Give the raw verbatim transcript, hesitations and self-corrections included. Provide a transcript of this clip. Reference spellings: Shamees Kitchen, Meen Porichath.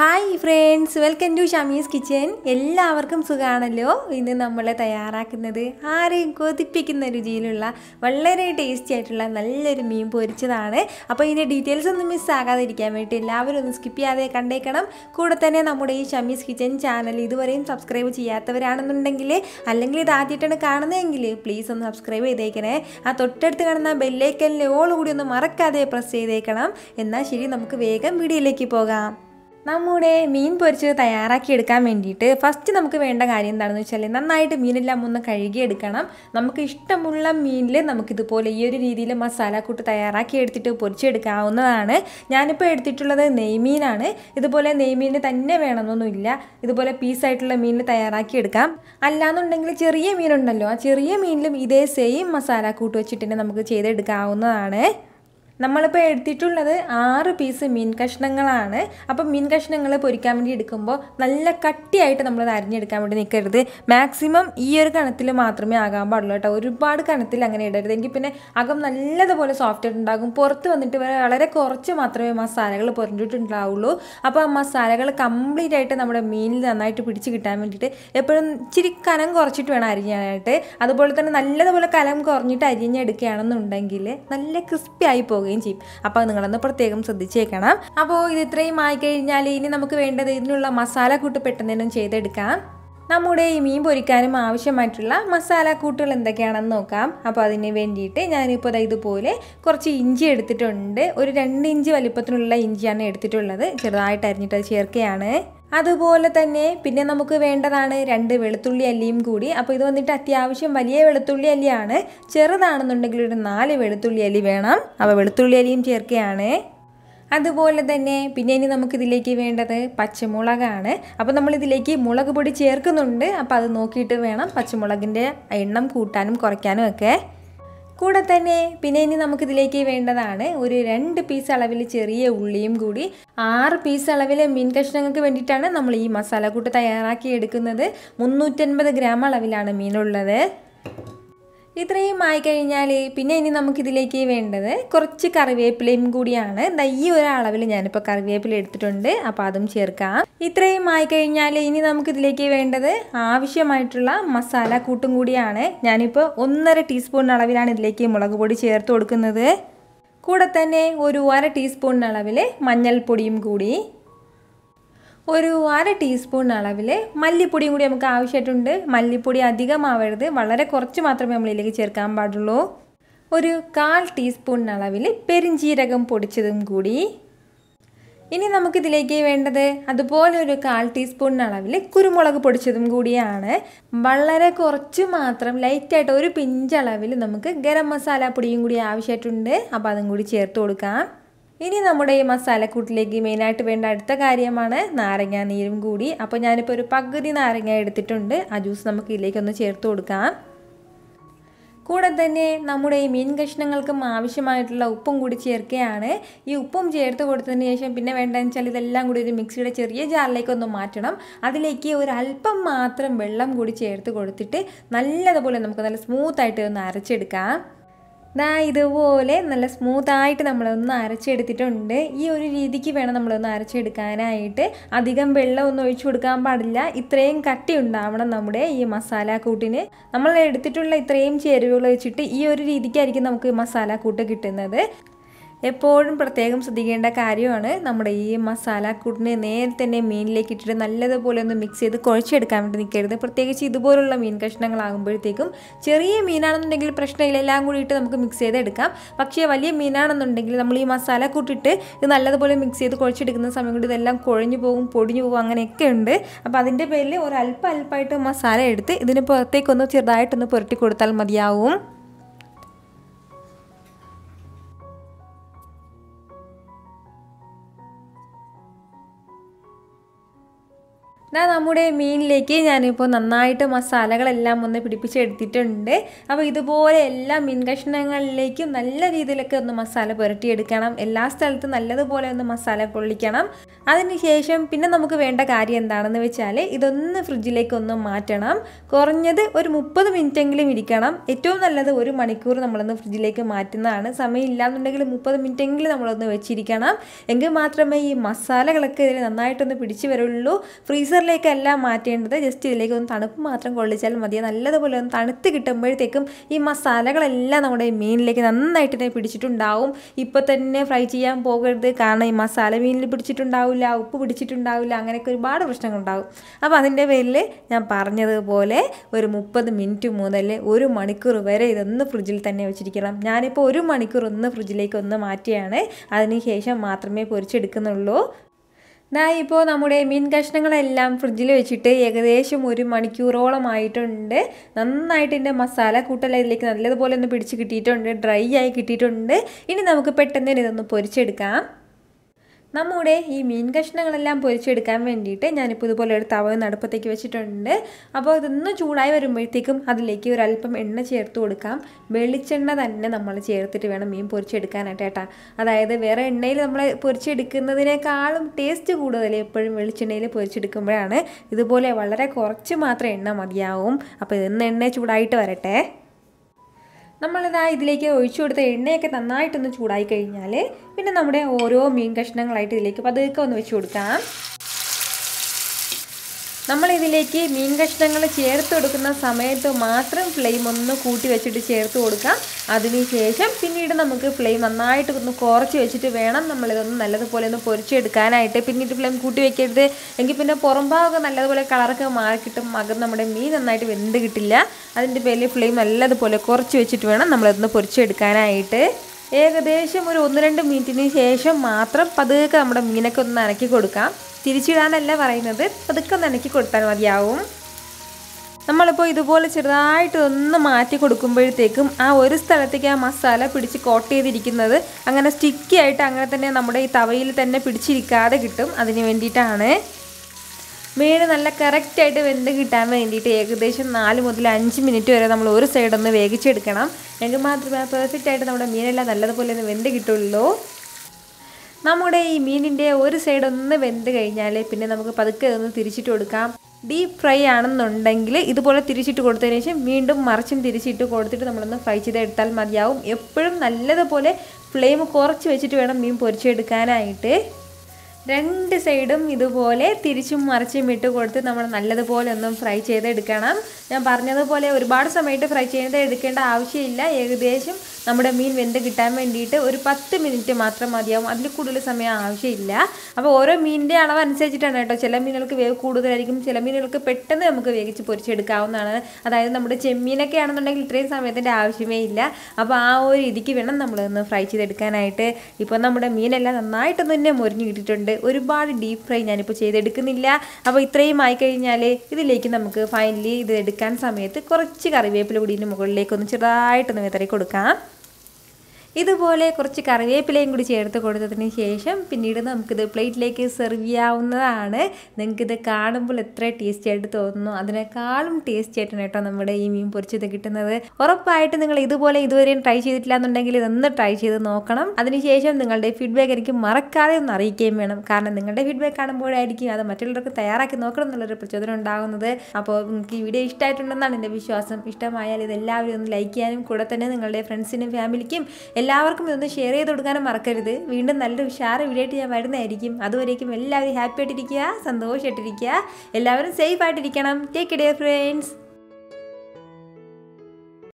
Hi friends, welcome to Shamees Kitchen. എല്ലാവർക്കും സുഖാണല്ലോ. ഇന്ന് നമ്മൾ തയ്യാറാക്കുന്നത് ആരെയും കൊതിപ്പിക്കുന്ന രുചിയിലുള്ള വളരെ ടേസ്റ്റി ആയിട്ടുള്ള നല്ലൊരു മീൻ പൊരിച്ചതാണ്. അപ്പോൾ ഇതിന്റെ ഡീറ്റെയിൽസ് ഒന്നും മിസ് ആകാതിരിക്കാൻ വേണ്ടി എല്ലാവരും ഒന്ന് സ്കിപ്പ് ചെയ്യാതെ കണ്ടേക്കണം. കൂടെ തന്നെ നമ്മുടെ ഈ Shamees Kitchen ചാനൽ ഇതുവരെയും സബ്സ്ക്രൈബ് ചെയ്യാത്തവരാണെന്നുണ്ടെങ്കിൽ അല്ലെങ്കിൽ ഇത് ആദ്യമായിട്ടാണ് കാണുന്നതെങ്കിൽ പ്ലീസ് ഒന്ന് സബ്സ്ക്രൈബ് ചെയ്തേക്കണേ. ആ തൊട്ടടുത്ത് കാണുന്ന ബെൽ ഐക്കണിൽ ഓൾ കൂടി ഒന്ന് മറക്കാതെ പ്രസ് ചെയ്തേക്കണം. എന്നാൽ ശരി, നമുക്ക് വേഗം വീഡിയോയിലേക്ക് പോകാം. നമ്മുടെ മീൻ പൊരിച്ച് തയ്യാറാക്കി എടുക്കാൻ വേണ്ടിയിട്ട് ഫസ്റ്റ് നമുക്ക് വേണ്ട കാര്യം എന്താണെന്ന് വെച്ചാൽ നന്നായിട്ട് മീനെല്ലാം ഒന്ന് കഴുകിയെടുക്കണം. നമുക്ക് ഇഷ്ടമുള്ള മീനിൽ നമുക്കിതുപോലെ ഈ ഒരു രീതിയിൽ മസാല കൂട്ട് തയ്യാറാക്കി എടുത്തിട്ട് പൊരിച്ചെടുക്കാവുന്നതാണ്. ഞാനിപ്പോൾ എടുത്തിട്ടുള്ളത് നെയ്മീനാണ്. ഇതുപോലെ നെയ്മീനിന് തന്നെ വേണമെന്നൊന്നുമില്ല, ഇതുപോലെ പീസായിട്ടുള്ള മീനിൽ തയ്യാറാക്കി എടുക്കാം. അല്ലാന്നുണ്ടെങ്കിൽ ചെറിയ മീനുണ്ടല്ലോ, ആ ചെറിയ മീനിലും ഇതേ സെയിം മസാല കൂട്ട് വെച്ചിട്ട് തന്നെ നമുക്ക് ചെയ്തെടുക്കാവുന്നതാണ്. നമ്മളിപ്പോൾ എടുത്തിട്ടുള്ളത് ആറ് പീസ് മീൻ കഷ്ണങ്ങളാണ്. അപ്പം മീൻ കഷ്ണങ്ങൾ പൊരിക്കാൻ വേണ്ടി എടുക്കുമ്പോൾ നല്ല കട്ടിയായിട്ട് നമ്മൾ അരിഞ്ഞെടുക്കാൻ വേണ്ടി നിൽക്കരുത്. മാക്സിമം ഈ ഒരു കണത്തിൽ മാത്രമേ ആകാൻ പാടുള്ളൂ കേട്ടോ. ഒരുപാട് കണത്തിൽ അങ്ങനെ ഇടരുത്. എനിക്ക് പിന്നെ അകം നല്ലതുപോലെ സോഫ്റ്റ് ഉണ്ടാകും. പുറത്ത് വന്നിട്ട് വളരെ കുറച്ച് മാത്രമേ മസാലകൾ പൊരിഞ്ഞിട്ടുണ്ടാവുള്ളൂ. അപ്പോൾ ആ മസാലകൾ കംപ്ലീറ്റ് ആയിട്ട് നമ്മുടെ മീനിൽ നന്നായിട്ട് പിടിച്ച് കിട്ടാൻ വേണ്ടിയിട്ട് എപ്പോഴും ഇച്ചിരി കനം കുറച്ചിട്ട് വേണം അരിഞ്ഞാനായിട്ട്. അതുപോലെ തന്നെ നല്ലതുപോലെ കനം കുറഞ്ഞിട്ട് അരിഞ്ഞെടുക്കുകയാണെന്നുണ്ടെങ്കിൽ നല്ല ക്രിസ്പി ആയി പോകും ചെയ്യും. അപ്പോൾ നിങ്ങളൊന്ന് പ്രത്യേകം ശ്രദ്ധിച്ചേക്കണം. അപ്പോൾ ഇത് ഇത്രയും ആയിക്കഴിഞ്ഞാൽ ഇനി നമുക്ക് വേണ്ടത് ഇതിനുള്ള മസാല കൂട്ട് പെട്ടെന്ന് ചെയ്തെടുക്കാം. നമ്മുടെ ഈ മീൻ പൊരിക്കാനും ആവശ്യമായിട്ടുള്ള മസാല കൂട്ടുകൾ എന്തൊക്കെയാണെന്ന് നോക്കാം. അപ്പോൾ അതിന് വേണ്ടിയിട്ട് ഞാനിപ്പോൾ ഇതുപോലെ കുറച്ച് ഇഞ്ചി എടുത്തിട്ടുണ്ട്. ഒരു രണ്ട് ഇഞ്ച് വലിപ്പത്തിനുള്ള ഇഞ്ചിയാണ് എടുത്തിട്ടുള്ളത്. ചെറുതായിട്ട് അരിഞ്ഞിട്ട് ചേർക്കുകയാണ്. അതുപോലെ തന്നെ പിന്നെ നമുക്ക് വേണ്ടതാണ് രണ്ട് വെളുത്തുള്ളി അല്ലിയും കൂടി. അപ്പോൾ ഇത് വന്നിട്ട് അത്യാവശ്യം വലിയ വെളുത്തുള്ളി അല്ലിയാണ്. ചെറുതാണെന്നുണ്ടെങ്കിൽ ഒരു നാല് വെളുത്തുള്ളി അല്ലി വേണം. അപ്പോൾ വെളുത്തുള്ളി അല്ലിയും ചേർക്കുകയാണ്. അതുപോലെ തന്നെ പിന്നെ ഇനി നമുക്കിതിലേക്ക് വേണ്ടത് പച്ചമുളകാണ്. അപ്പോൾ നമ്മളിതിലേക്ക് മുളക് പൊടി ചേർക്കുന്നുണ്ട്. അപ്പോൾ അത് നോക്കിയിട്ട് വേണം പച്ചമുളകിൻ്റെ എണ്ണം കൂട്ടാനും കുറയ്ക്കാനും ഒക്കെ. കൂടെ തന്നെ പിന്നെ ഇനി നമുക്കിതിലേക്ക് വേണ്ടതാണ് ഒരു രണ്ട് പീസ് അളവിൽ ചെറിയ ഉള്ളിയും കൂടി. ആറ് പീസ് അളവിൽ മീൻ കഷ്ണങ്ങൾക്ക് വേണ്ടിയിട്ടാണ് നമ്മൾ ഈ മസാലക്കൂട്ട് തയ്യാറാക്കി എടുക്കുന്നത്. മുന്നൂറ്റൻപത് ഗ്രാം അളവിലാണ് മീനുള്ളത്. ഇത്രയും ആയിക്കഴിഞ്ഞാൽ പിന്നെ ഇനി നമുക്കിതിലേക്ക് വേണ്ടത് കുറച്ച് കറിവേപ്പിലയും കൂടിയാണ്. ഈ ഒരളവിൽ ഞാനിപ്പോൾ കറിവേപ്പില എടുത്തിട്ടുണ്ട്. അപ്പോൾ അതും ചേർക്കാം. ഇത്രയും ആയിക്കഴിഞ്ഞാൽ ഇനി നമുക്കിതിലേക്ക് വേണ്ടത് ആവശ്യമായിട്ടുള്ള മസാല കൂട്ടും കൂടിയാണ്. ഞാനിപ്പോൾ ഒന്നര ടീസ്പൂൺ അളവിലാണ് ഇതിലേക്ക് മുളക് പൊടി ചേർത്ത് കൊടുക്കുന്നത്. കൂടെ തന്നെ ഒരു അര ടീസ്പൂൺ അളവിൽ മഞ്ഞൾപ്പൊടിയും കൂടി, ഒരു അര ടീസ്പൂൺ അളവിൽ മല്ലിപ്പൊടിയും കൂടി നമുക്ക് ആവശ്യമായിട്ടുണ്ട്. മല്ലിപ്പൊടി അധികമാവരുത്, വളരെ കുറച്ച് മാത്രമേ നമ്മളിതിലേക്ക് ചേർക്കാൻ പാടുള്ളൂ. ഒരു കാൽ ടീസ്പൂൺ അളവിൽ പെരിഞ്ചീരകം പൊടിച്ചതും കൂടി. ഇനി നമുക്കിതിലേക്ക് വേണ്ടത് അതുപോലെ ഒരു കാൽ ടീസ്പൂൺ അളവിൽ കുരുമുളക് പൊടിച്ചതും കൂടിയാണ്. വളരെ കുറച്ച് മാത്രം, ലൈറ്റായിട്ട് ഒരു പിഞ്ചളവിൽ നമുക്ക് ഗരം മസാല പൊടിയും കൂടി ആവശ്യമായിട്ടുണ്ട്. അപ്പോൾ അതും കൂടി ചേർത്ത് കൊടുക്കാം. ഇനി നമ്മുടെ ഈ മസാലക്കൂട്ടിലേക്ക് മെയിനായിട്ട് വേണ്ട അടുത്ത കാര്യമാണ് നാരങ്ങ നീരും കൂടി. അപ്പോൾ ഞാനിപ്പോൾ ഒരു പകുതി നാരങ്ങ എടുത്തിട്ടുണ്ട്. ആ ജ്യൂസ് നമുക്ക് ഇതിലേക്കൊന്ന് ചേർത്ത് കൊടുക്കാം. കൂടെ തന്നെ നമ്മുടെ ഈ മീൻ കഷ്ണങ്ങൾക്കും ആവശ്യമായിട്ടുള്ള ഉപ്പും കൂടി ചേർക്കുകയാണ്. ഈ ഉപ്പും ചേർത്ത് കൊടുത്തതിന് ശേഷം പിന്നെ വേണ്ടതെന്ന് വെച്ചാൽ ഇതെല്ലാം കൂടി ഒരു മിക്സിയുടെ ചെറിയ ജാറിലേക്കൊന്ന് മാറ്റണം. അതിലേക്ക് ഒരല്പം മാത്രം വെള്ളം കൂടി ചേർത്ത് കൊടുത്തിട്ട് നല്ലതുപോലെ നമുക്ക് നല്ല സ്മൂത്തായിട്ട് ഒന്ന് അരച്ചെടുക്കാം. ദാ ഇതുപോലെ നല്ല സ്മൂത്തായിട്ട് നമ്മളൊന്ന് അരച്ചെടുത്തിട്ടുണ്ട്. ഈ ഒരു രീതിക്ക് വേണം നമ്മളൊന്ന് അരച്ചെടുക്കാനായിട്ട്. അധികം വെള്ളമൊന്നും ഒഴിച്ചു കൊടുക്കാൻ പാടില്ല. ഇത്രയും കട്ടി ഉണ്ടാവണം നമ്മുടെ ഈ മസാലക്കൂട്ടിന്. നമ്മൾ എടുത്തിട്ടുള്ള ഇത്രയും ചേരുവകൾ വെച്ചിട്ട് ഈ ഒരു രീതിക്കായിരിക്കും നമുക്ക് മസാലക്കൂട്ട് കിട്ടുന്നത്. എപ്പോഴും പ്രത്യേകം ശ്രദ്ധിക്കേണ്ട കാര്യമാണ് നമ്മുടെ ഈ മസാലക്കൂട്ടിനെ നേരെ തന്നെ മീനിലേക്ക് ഇട്ടിട്ട് നല്ലതുപോലെ ഒന്ന് മിക്സ് ചെയ്ത് കുഴച്ചെടുക്കാൻ വേണ്ടി നിൽക്കരുത്. പ്രത്യേകിച്ച് ഇതുപോലുള്ള മീൻ കഷ്ണങ്ങളാകുമ്പോഴത്തേക്കും ചെറിയ മീനാണെന്നുണ്ടെങ്കിൽ പ്രശ്നമില്ല, എല്ലാം കൂടി ഇട്ട് നമുക്ക് മിക്സ് ചെയ്തെടുക്കാം. പക്ഷേ വലിയ മീനാണെന്നുണ്ടെങ്കിൽ നമ്മൾ ഈ മസാലക്കൂട്ടിട്ട് ഇത് നല്ലതുപോലെ മിക്സ് ചെയ്ത് കുഴച്ചെടുക്കുന്ന സമയം കൊണ്ട് ഇതെല്ലാം കുഴഞ്ഞു പോകും, പൊടിഞ്ഞു പോകും, അങ്ങനെയൊക്കെ ഉണ്ട്. അപ്പോൾ അതിൻ്റെ പേരിൽ ഒരല്പം അല്പമായിട്ട് മസാല എടുത്ത് ഇതിന് പുറത്തേക്കൊന്ന് ചെറുതായിട്ടൊന്ന് പുരട്ടി കൊടുത്താൽ മതിയാവും. Now, we have to put the masala in the middle of the masala. We have to put the masala in the middle of the masala. Like a la martin, the just like on Tanakumatra, Goldishal, Madiana, Ladabul, Tanakitamber, Takum, Imasala, Lana, mean like an night in a pitchitun down, Ipatane, Frichiam, Poker, the Kana, Masala, mean Lipichitun Daula, Pudichitun Daula, and a Kuribad of Stangdau. Abandoned Vele, Naparna the Bole, where Mupa the Mintu Modele, Uru Manikur, where then the Frugiltane Chicaram, Nanipo, Uru Manikur on the Frugilake on the Martiane, Adnikesha, Matrame, Purchedican low. Now, we will put the meat in the fridge. We will put the meat in the fridge. We will put the meat in the fridge. We will put the meat in the fridge. We will put the meat in the fridge. We Melchinale purchased Cambrana, the Bola Valera Corchimatra in Namadiaum, upon the Nature Torete. Namada Idlake, should the neck at the night on the Chudai Kainale, in a number of Oro, mean Kashang light the lake, but the con which should come. Namala the lake, mean Kashang chair to Dukana Summit, the master and flame on the Kuti Vegeta chair to Uduka, Adinisham, Pinid and the Muka flame on night on the Corchi Vegetavana, Namalan, another pole in the purchase can I take Pinid flame Kuti Vecate, and keep in a Poramba and another Karaka market of Maganamada mean and night in the Gitilla, and the belly flame, another pole Corchi Vegetavana, Namalan the purchase can I take. ഏകദേശം ഒരു one two മിനിറ്റിന് ശേഷം മാത്രം പതുക്കെ നമ്മുടെ മീനൊക്കെ ഒന്ന് അനക്കി കൊടുക്കാം തിരിച്ചിടാനല്ല പറയുന്നത് പതുക്കെ അനക്കി കൊടുത്താൽ മതിയാവും നമ്മൾ ഇപ്പോൾ ഇതുപോലെ ചെറുതായിട്ട് ഒന്ന് മാറ്റി കൊടുക്കുമ്പോഴേക്കും ആ ഒരു സ്ഥലത്തേക്ക് ആ മസാല പിടിച്ച് കോട്ട് ചെയ്തിരിക്കുന്നത് അങ്ങനെ സ്റ്റിക്കി ആയിട്ട് അങ്ങനെ തന്നെ നമ്മുടെ ഈ തവയിൽ തന്നെ പിടിച്ചിരിക്കാതെ കിട്ടും അതിനു വേണ്ടിയിട്ടാണ് മേലെ നല്ല കറക്റ്റ് ആയിട്ട് വെന്ത് കിട്ടാൻ വേണ്ടിയിട്ട് ഏകദേശം നാല് മുതൽ അഞ്ച് മിനിറ്റ് വരെ നമ്മൾ ഒരു സൈഡ് ഒന്ന് വേവിച്ചെടുക്കണം എങ്കിൽ മാത്രമേ പെർഫെക്റ്റ് ആയിട്ട് നമ്മുടെ മീനെല്ലാം നല്ലതുപോലെ വെന്ത് കിട്ടുള്ളൂ നമ്മുടെ ഈ മീനിന്റെ ഒരു സൈഡ് ഒന്ന് വെന്ത് കഴിഞ്ഞാൽ പിന്നെ നമുക്ക് പതുക്കെ ഒന്ന് തിരിച്ചിട്ട് കൊടുക്കാം Deep fry ആണെന്നുണ്ടെങ്കിൽ ഇതുപോലെ തിരിച്ചിട്ട് കൊടുത്തതിനു ശേഷം വീണ്ടും മറിച്ചും തിരിച്ചിട്ട് കൊടുത്തിട്ട് നമ്മൾ ഒന്ന് ഫ്രൈ ചെയ്ത് എടുത്താൽ മതിയാവും എപ്പോഴും നല്ലതുപോലെ ഫ്ലെയിം കുറച്ച് വെച്ചിട്ട് വേണം മീൻ പൊരിച്ചെടുക്കാനായിട്ട് രണ്ട് സൈഡും ഇതുപോലെ തിരിച്ചും മറിച്ചും ഇട്ട് കൊടുത്ത് നമ്മൾ നല്ലതുപോലെ ഒന്ന് ഫ്രൈ ചെയ്ത് എടുക്കണം ഞാൻ പറഞ്ഞതുപോലെ ഒരുപാട് സമയത്തെ ഫ്രൈ ചെയ്യേണ്ട എടുക്കേണ്ട ആവശ്യമില്ല ഏകദേശം നമ്മുടെ മീൻ വെന്ത് കിട്ടാൻ വേണ്ടിയിട്ട് ഒരു പത്ത് മിനിറ്റ് മാത്രം മതിയാവും അതിൽ കൂടുതൽ സമയം ആവശ്യമില്ല അപ്പോൾ ഓരോ മീനിന്റെ അളവ് അനുസരിച്ചിട്ടാണ് കേട്ടോ ചില മീനുകൾക്ക് വേവ് കൂടുതലായിരിക്കും ചില മീനുകൾക്ക് പെട്ടെന്ന് നമുക്ക് വേവിച്ച് പൊരിച്ചെടുക്കാവുന്നതാണ് അതായത് നമ്മുടെ ചെമ്മീനൊക്കെ ആണെന്നുണ്ടെങ്കിൽ ഇത്രയും സമയത്തിന്റെ ആവശ്യമേ ഇല്ല അപ്പോൾ ആ ഒരു ഇതിക്ക് വേണം നമ്മൾ ഒന്ന് ഫ്രൈ ചെയ്ത് എടുക്കാനായിട്ട് ഇപ്പോൾ നമ്മുടെ മീനെല്ലാം നന്നായിട്ട് തന്നെ മുരിഞ്ഞു കിട്ടിട്ടുണ്ട് ഒരുപാട് ഡീപ് ഫ്രൈ ഞാൻ ഇപ്പോൾ ചെയ്തെടുക്കുന്നില്ല അപ്പോൾ ഇത്രയും ആയി കഴിഞ്ഞാൽ ഇതിലേക്ക് നമുക്ക് ഫൈനലി ഇത് എടുക്കാൻ സമയത്ത് കുറച്ച് കറിവേപ്പില കൂടിന് മുകളിലേക്ക് ഒന്ന് ചെറുതായിട്ട് ഒന്ന് വെതറി കൊടുക്കാം ഇതുപോലെ കുറച്ച് കറിവേപ്പിലയും കൂടി ചേർത്ത് കൊടുത്തതിന് ശേഷം പിന്നീട് നമുക്ക് ഇത് പ്ലേറ്റിലേക്ക് സെർവ് ചെയ്യാവുന്നതാണ് നിങ്ങൾക്ക് ഇത് കാണുമ്പോൾ എത്ര ടേസ്റ്റി ആയിട്ട് തോന്നുന്നു അതിനേക്കാളും ടേസ്റ്റി ആയിട്ടാണ് ട്ടോ നമ്മുടെ ഈ മീൻ പൊരിച്ചത് കിട്ടുന്നത് ഉറപ്പായിട്ട് നിങ്ങൾ ഇതുപോലെ ഇതുവരെയും ട്രൈ ചെയ്തിട്ടില്ല എന്നുണ്ടെങ്കിൽ ഇതൊന്ന് ട്രൈ ചെയ്ത് നോക്കണം അതിനുശേഷം നിങ്ങളുടെ ഫീഡ്ബാക്ക് എനിക്ക് മറക്കാതെ ഒന്ന് അറിയിക്കുകയും വേണം കാരണം നിങ്ങളുടെ ഫീഡ്ബാക്ക് കാണുമ്പോഴായിരിക്കും അത് മറ്റുള്ളവർക്ക് തയ്യാറാക്കി നോക്കണം എന്നുള്ളൊരു പ്രചോദനം ഉണ്ടാകുന്നത് അപ്പോൾ നിങ്ങൾക്ക് ഈ വീഡിയോ ഇഷ്ടമായിട്ടുണ്ടെന്നാണ് എൻ്റെ വിശ്വാസം ഇഷ്ടമായാൽ ഇത് എല്ലാവരും ഒന്ന് ലൈക്ക് ചെയ്യാനും കൂടെ തന്നെ നിങ്ങളുടെ ഫ്രണ്ട്സിനും ഫാമിലിക്കും എല്ലാവർക്കും ഇതൊന്ന് ഷെയർ ചെയ്ത് കൊടുക്കാനും മറക്കരുത് വീണ്ടും നല്ലൊരു ഉഷാറ് വീഡിയോ ആയിട്ട് ഞാൻ വരുന്നതായിരിക്കും അതുവരേക്കും എല്ലാവരും ഹാപ്പി ആയിട്ടിരിക്കുക സന്തോഷമായിട്ടിരിക്കുക എല്ലാവരും സേഫ് ആയിട്ടിരിക്കണം ടേക്ക് കെയർ ഫ്രണ്ട്സ്